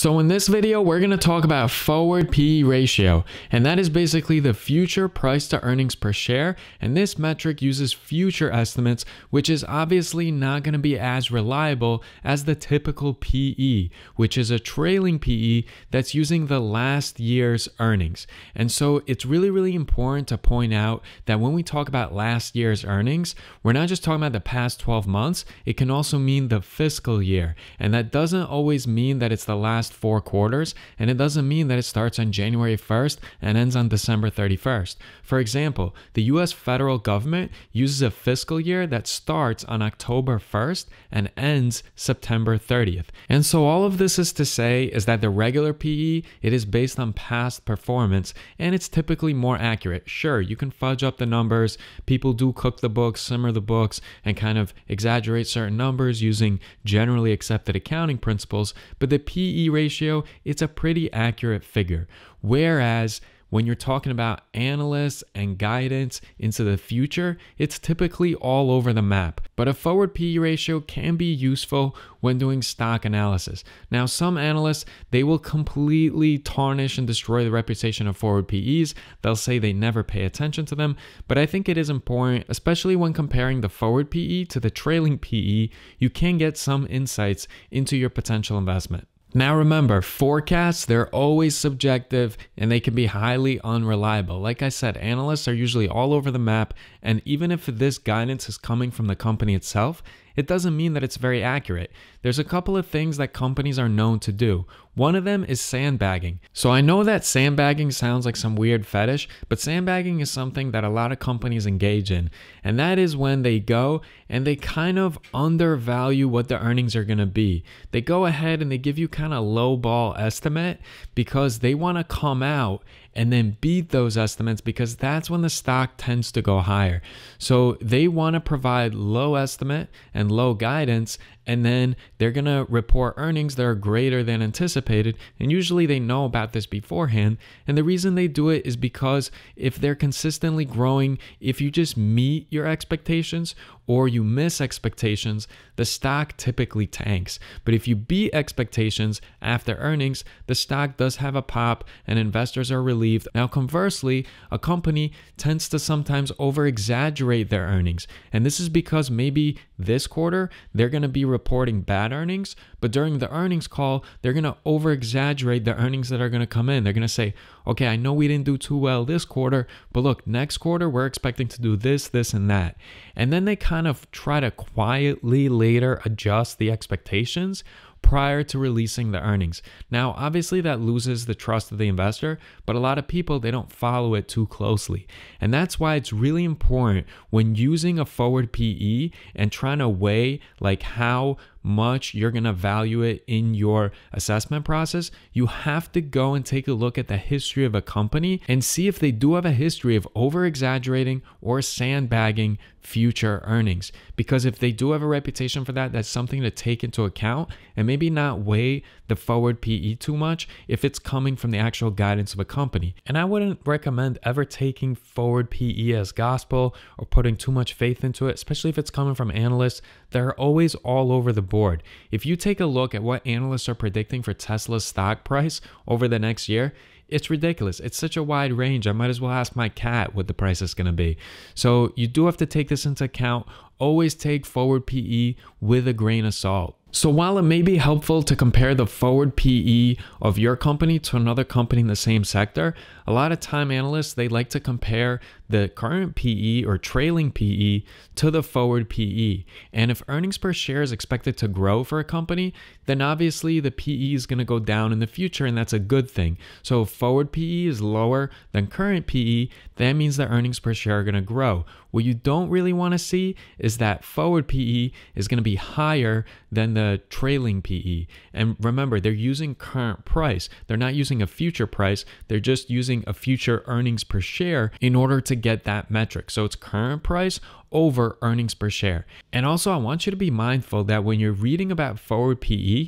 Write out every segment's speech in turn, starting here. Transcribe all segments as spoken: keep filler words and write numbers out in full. So in this video, we're going to talk about forward P E ratio, and that is basically the future price to earnings per share. And this metric uses future estimates, which is obviously not going to be as reliable as the typical P E, which is a trailing P E that's using the last year's earnings. And so it's really, really important to point out that when we talk about last year's earnings, we're not just talking about the past twelve months. It can also mean the fiscal year. And that doesn't always mean that it's the last four quarters, and it doesn't mean that it starts on January first and ends on December thirty-first. For example, the U S federal government uses a fiscal year that starts on October first and ends September thirtieth. And so all of this is to say is that the regular P E, it is based on past performance, and it's typically more accurate. Sure, you can fudge up the numbers. People do cook the books, simmer the books, and kind of exaggerate certain numbers using generally accepted accounting principles, but the P E ratio, it's a pretty accurate figure. Whereas when you're talking about analysts and guidance into the future, it's typically all over the map. But a forward P E ratio can be useful when doing stock analysis. Now, some analysts, they will completely tarnish and destroy the reputation of forward P Es. They'll say they never pay attention to them. But I think it is important, especially when comparing the forward P E to the trailing P E, you can get some insights into your potential investment. Now remember, forecasts, they're always subjective and they can be highly unreliable. Like I said, analysts are usually all over the map, and even if this guidance is coming from the company itself, it doesn't mean that it's very accurate. There's a couple of things that companies are known to do. One of them is sandbagging. So I know that sandbagging sounds like some weird fetish, but sandbagging is something that a lot of companies engage in. And that is when they go and they kind of undervalue what the earnings are going to be. They go ahead and they give you kind of low ball estimate because they want to come out and then beat those estimates, because that's when the stock tends to go higher. So they want to provide low estimate and low guidance, and then they're going to report earnings that are greater than anticipated. And usually they know about this beforehand. And the reason they do it is because if they're consistently growing, if you just meet your expectations or you miss expectations, the stock typically tanks. But if you beat expectations after earnings, the stock does have a pop and investors are relieved. Now, conversely, a company tends to sometimes over-exaggerate their earnings. And this is because maybe this quarter, they're going to be reporting bad earnings, but during the earnings call, they're going to over-exaggerate the earnings that are going to come in. They're going to say, okay, I know we didn't do too well this quarter, but look, next quarter, we're expecting to do this, this, and that. And then they kind of try to quietly later adjust the expectations prior to releasing the earnings. Now, obviously that loses the trust of the investor, but a lot of people, they don't follow it too closely. And that's why it's really important when using a forward P E and trying to weigh like how much you're going to value it in your assessment process, you have to go and take a look at the history of a company and see if they do have a history of over-exaggerating or sandbagging future earnings. Because if they do have a reputation for that, that's something to take into account, and maybe not weigh the forward P E too much if it's coming from the actual guidance of a company. And I wouldn't recommend ever taking forward P E as gospel or putting too much faith into it, especially if it's coming from analysts. They're always all over the board. If you take a look at what analysts are predicting for Tesla's stock price over the next year, it's ridiculous. It's such a wide range. I might as well ask my cat what the price is going to be. So you do have to take this into account. Always take forward P E with a grain of salt. So while it may be helpful to compare the forward P E of your company to another company in the same sector, a lot of time analysts, they like to compare the current P E or trailing P E to the forward P E. And if earnings per share is expected to grow for a company, then obviously the P E is going to go down in the future, and that's a good thing. So if forward P E is lower than current P E, that means the earnings per share are going to grow. What you don't really want to see is that forward P E is going to be higher than the The trailing P E. And remember, they're using current price. They're not using a future price. They're just using a future earnings per share in order to get that metric. So it's current price over earnings per share. And also, I want you to be mindful that when you're reading about forward P E,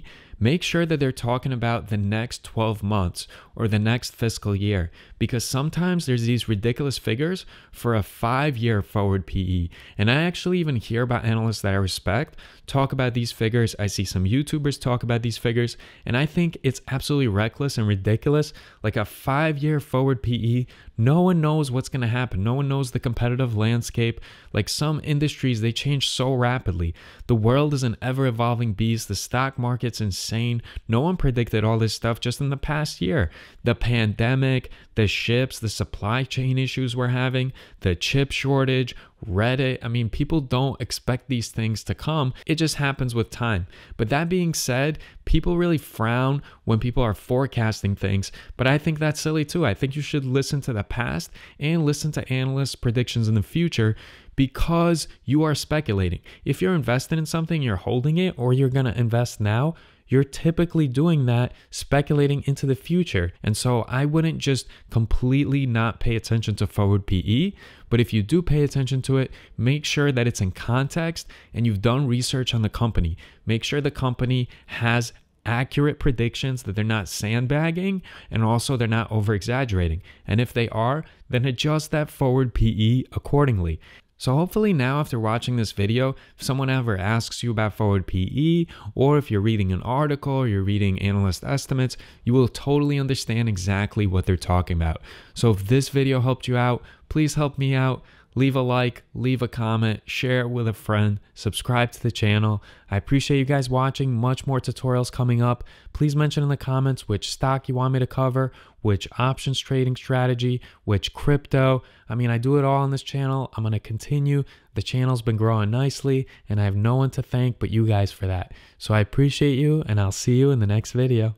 make sure that they're talking about the next twelve months or the next fiscal year, because sometimes there's these ridiculous figures for a five-year forward P E. And I actually even hear about analysts that I respect talk about these figures. I see some YouTubers talk about these figures, and I think it's absolutely reckless and ridiculous. Like a five-year forward P E, no one knows what's going to happen. No one knows the competitive landscape. Like some industries, they change so rapidly. The world is an ever-evolving beast. The stock market's insane. No one predicted all this stuff just in the past year. The pandemic, the ships, the supply chain issues we're having, the chip shortage, Reddit. I mean, people don't expect these things to come. It just happens with time. But that being said, people really frown when people are forecasting things. But I think that's silly too. I think you should listen to the past and listen to analysts' predictions in the future, because you are speculating. If you're invested in something, you're holding it, or you're going to invest now, you're typically doing that, speculating into the future. And so I wouldn't just completely not pay attention to forward P E, but if you do pay attention to it, make sure that it's in context and you've done research on the company. Make sure the company has accurate predictions, that they're not sandbagging, and also they're not over-exaggerating. And if they are, then adjust that forward P E accordingly. So hopefully now after watching this video, if someone ever asks you about forward P E, or if you're reading an article or you're reading analyst estimates, you will totally understand exactly what they're talking about. So if this video helped you out, please help me out. Leave a like, leave a comment, share it with a friend, subscribe to the channel. I appreciate you guys watching. Much more tutorials coming up. Please mention in the comments which stock you want me to cover, which options trading strategy, which crypto. I mean, I do it all on this channel. I'm going to continue. The channel's been growing nicely, and I have no one to thank but you guys for that. So I appreciate you, and I'll see you in the next video.